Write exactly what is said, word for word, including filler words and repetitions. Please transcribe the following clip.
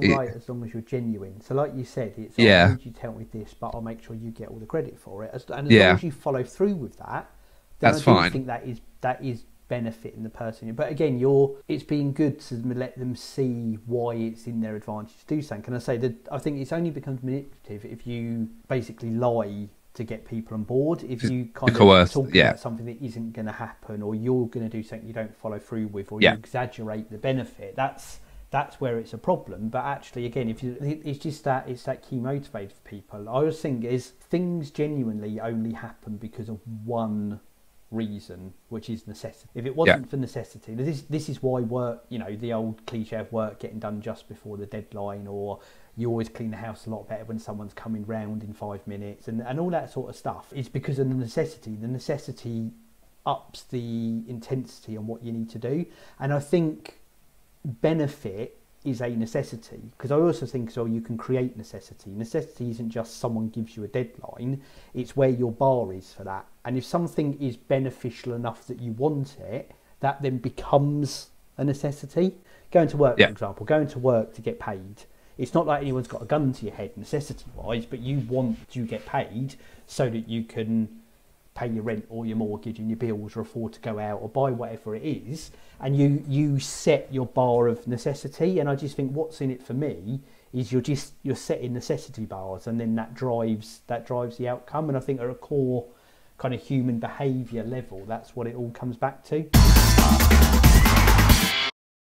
you're right as long as you're genuine. So like you said, it's like, yeah. you tell me this, but I'll make sure you get all the credit for it. As, and as yeah. long as you follow through with that, then That's I do fine. think that is that is benefiting the person. But again, you're it's being good to let them see why it's in their advantage to do something. Can I say that I think it's only becomes manipulative if you basically lie to get people on board, if you kind of coerce, talk yeah. about something that isn't going to happen, or you're going to do something you don't follow through with, or yeah. you exaggerate the benefit. That's that's where it's a problem. But actually, again, if you, it's just that it's that key motivator for people. I always think is things genuinely only happen because of one reason, which is necessity. If it wasn't yeah. for necessity, this this is why work. You know, the old cliche of work getting done just before the deadline, or you always clean the house a lot better when someone's coming round in five minutes and, and all that sort of stuff. It's because of the necessity. The necessity ups the intensity on what you need to do. And I think benefit is a necessity, because I also think so you can create necessity. Necessity isn't just someone gives you a deadline, it's where your bar is for that. And if something is beneficial enough that you want it, that then becomes a necessity. Going to work, yeah. for example, going to work to get paid. It's not like anyone's got a gun to your head necessity-wise, but you want to get paid so that you can pay your rent or your mortgage and your bills, or afford to go out or buy whatever it is. And you, you set your bar of necessity. And I just think what's in it for me is you're just you're setting necessity bars, and then that drives that drives the outcome. And I think at a core kind of human behaviour level, that's what it all comes back to.